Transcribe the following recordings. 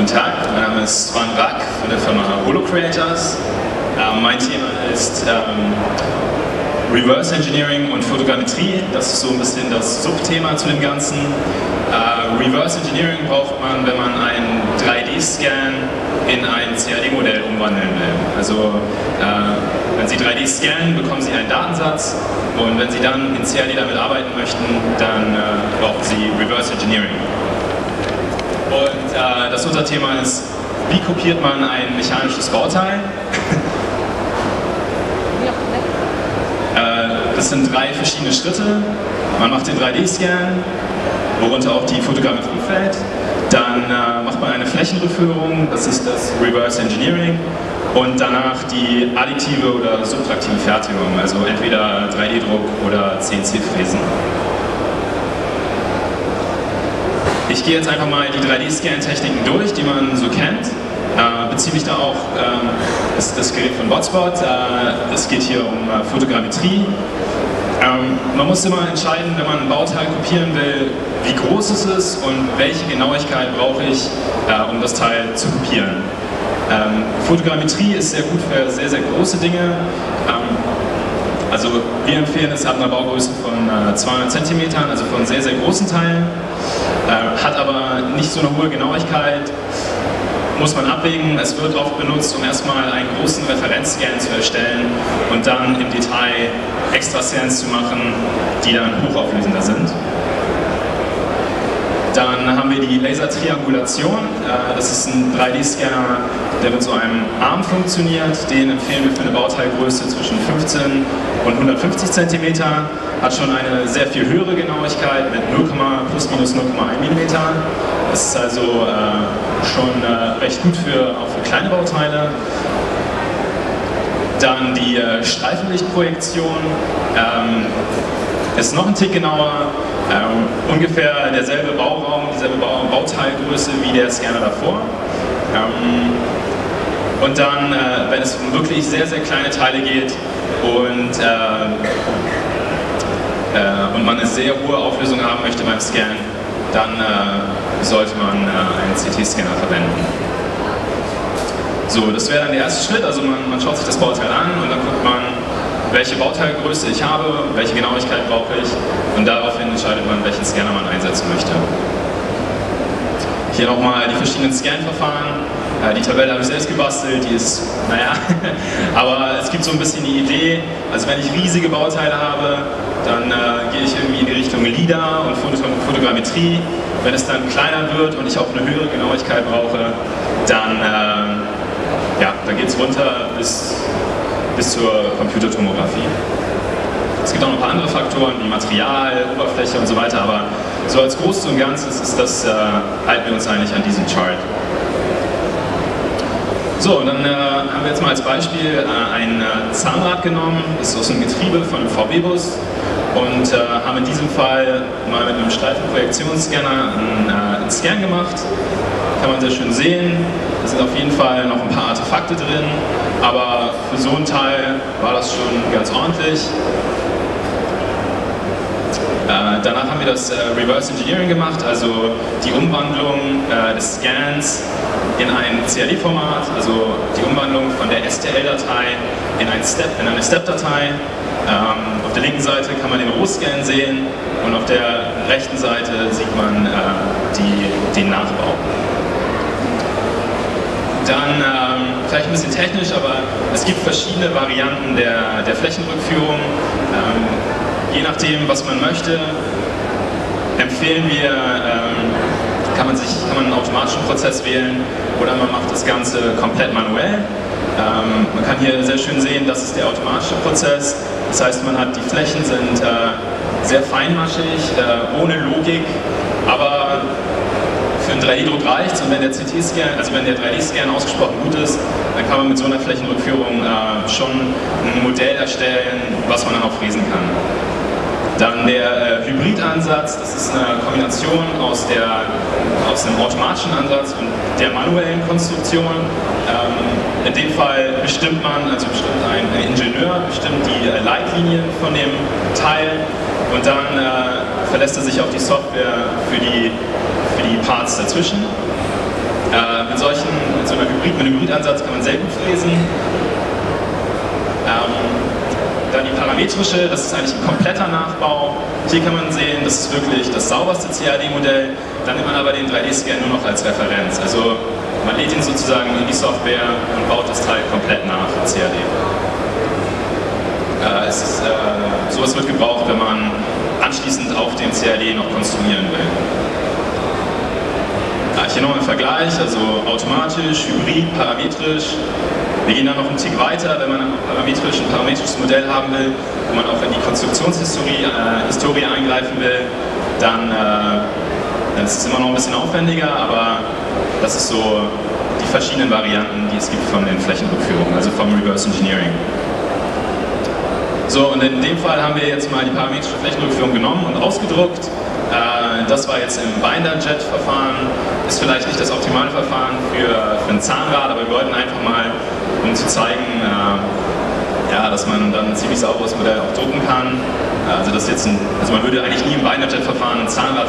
Guten Tag, mein Name ist Swann Rack von der Firma Holocreators. Mein Thema ist Reverse-Engineering und Photogrammetrie. Das ist so ein bisschen das Subthema zu dem Ganzen. Reverse-Engineering braucht man, wenn man einen 3D-Scan in ein CAD-Modell umwandeln will. Also wenn Sie 3D scannen, bekommen Sie einen Datensatz, und wenn Sie dann in CAD damit arbeiten möchten, dann brauchen Sie Reverse-Engineering. Und das unser Thema ist, wie kopiert man ein mechanisches Bauteil? Das sind drei verschiedene Schritte. Man macht den 3D-Scan, worunter auch die Fotogrammetrie fällt. Dann macht man eine Flächenrückführung, das ist das Reverse-Engineering. Und danach die additive oder subtraktive Fertigung, also entweder 3D-Druck oder CNC-Fräsen. Ich gehe jetzt einfach mal die 3D-Scan-Techniken durch, die man so kennt. Beziehe mich da auch das Gerät von BotSpot. Es geht hier um Photogrammetrie. Man muss immer entscheiden, wenn man ein Bauteil kopieren will, wie groß es ist und welche Genauigkeit brauche ich, um das Teil zu kopieren. Photogrammetrie ist sehr gut für sehr, sehr große Dinge. Also wir empfehlen es ab einer Baugröße von 200 cm, also von sehr, sehr großen Teilen. Hat aber nicht so eine hohe Genauigkeit, muss man abwägen. Es wird oft benutzt, um erstmal einen großen Referenzscan zu erstellen und dann im Detail Extrascans zu machen, die dann hochauflösender sind. Dann haben wir die Laser-Triangulation. Das ist ein 3D-Scanner, der mit so einem Arm funktioniert. Den empfehlen wir für eine Bauteilgröße zwischen 15 und 150 cm. Hat schon eine sehr viel höhere Genauigkeit mit plus minus 0,1 mm. Das ist also schon recht gut auch für kleine Bauteile. Dann die Streifenlichtprojektion. Ist noch ein Tick genauer, ungefähr derselbe Bauraum, dieselbe Bauteilgröße wie der Scanner davor. Und dann, wenn es um wirklich sehr, sehr kleine Teile geht und man eine sehr hohe Auflösung haben möchte beim Scannen, dann sollte man einen CT-Scanner verwenden. So, das wäre dann der erste Schritt, also man schaut sich das Bauteil an und dann guckt man, welche Bauteilgröße ich habe, welche Genauigkeit brauche ich, und daraufhin entscheidet man, welchen Scanner man einsetzen möchte. Hier nochmal die verschiedenen Scan-Verfahren. Die Tabelle habe ich selbst gebastelt, die ist, naja, aber es gibt so ein bisschen die Idee, also wenn ich riesige Bauteile habe, dann gehe ich irgendwie in die Richtung LIDAR und Fotogrammetrie. Wenn es dann kleiner wird und ich auch eine höhere Genauigkeit brauche, dann, dann geht es runter bis zur Computertomographie. Es gibt auch noch ein paar andere Faktoren wie Material, Oberfläche und so weiter, aber so als Großes und Ganzes ist das, halten wir uns eigentlich an diesem Chart. So, und dann haben wir jetzt mal als Beispiel ein Zahnrad genommen, das ist aus einem Getriebe von einem VW-Bus, und haben in diesem Fall mal mit einem Streifenprojektionsscanner einen Scan gemacht. Kann man sehr schön sehen, da sind auf jeden Fall noch ein paar Artefakte drin, aber für so einen Teil war das schon ganz ordentlich. Danach haben wir das Reverse Engineering gemacht, also die Umwandlung des Scans in ein CAD-Format, also die Umwandlung von der STL-Datei in eine Step-Datei. Auf der linken Seite kann man den Rohscan sehen und auf der rechten Seite sieht man den Nachbau. Dann, vielleicht ein bisschen technisch, aber es gibt verschiedene Varianten der Flächenrückführung. Je nachdem, was man möchte, empfehlen wir, kann man einen automatischen Prozess wählen oder man macht das Ganze komplett manuell. Man kann hier sehr schön sehen, das ist der automatische Prozess. Das heißt, man hat die Flächen sind sehr feinmaschig, ohne Logik, aber für einen 3D-Druck reicht es, und wenn der CT-Scan, also wenn der 3D-Scan ausgesprochen gut ist, dann kann man mit so einer Flächenrückführung schon ein Modell erstellen, was man dann auch fräsen kann. Dann der Hybridansatz, das ist eine Kombination aus einem automatischen Ansatz und der manuellen Konstruktion. In dem Fall bestimmt man, also bestimmt ein Ingenieur, bestimmt die Leitlinien von dem Teil, und dann verlässt er sich auf die Software für die Parts dazwischen. Mit so einem Hybridansatz kann man sehr gut lesen. Dann die parametrische, das ist eigentlich ein kompletter Nachbau. Hier kann man sehen, das ist wirklich das sauberste CAD-Modell. Dann nimmt man aber den 3D-Scan nur noch als Referenz. Also man lädt ihn sozusagen in die Software und baut das Teil komplett nach in CAD. Sowas wird gebraucht, wenn man anschließend auf dem CAD noch konstruieren will. Hier nochmal ein Vergleich, also automatisch, hybrid, parametrisch. Wir gehen dann noch einen Tick weiter, wenn man ein parametrisches Modell haben will, wo man auch in die Konstruktionshistorie eingreifen will, dann ist es immer noch ein bisschen aufwendiger, aber das ist so die verschiedenen Varianten, die es gibt von den Flächenrückführungen, also vom Reverse-Engineering. So, und in dem Fall haben wir jetzt mal die parametrische Flächenrückführung genommen und ausgedruckt. Das war jetzt im Binder-Jet-Verfahren, ist vielleicht nicht das optimale Verfahren für ein Zahnrad, aber wir wollten einfach mal, um zu zeigen, ja, dass man dann ein ziemlich sauberes Modell auch drucken kann. Also, das jetzt also man würde eigentlich nie im Binder-Jet-Verfahren ein Zahnrad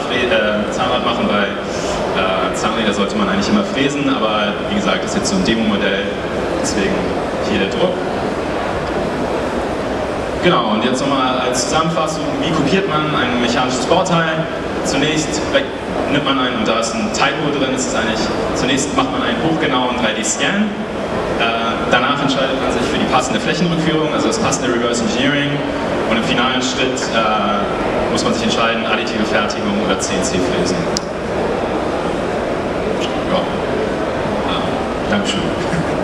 machen, weil Zahnräder sollte man eigentlich immer fräsen, aber wie gesagt, das ist jetzt so ein Demo-Modell, deswegen hier der Druck. Genau, und jetzt nochmal als Zusammenfassung, wie kopiert man ein mechanisches Bauteil? Zunächst nimmt man einen, und da ist ein Typo drin, ist es eigentlich, zunächst macht man einen hochgenauen 3D-Scan, danach entscheidet man sich für die passende Flächenrückführung, also das passende Reverse Engineering, und im finalen Schritt muss man sich entscheiden, additive Fertigung oder CNC-Fräsen. Ja, Dankeschön.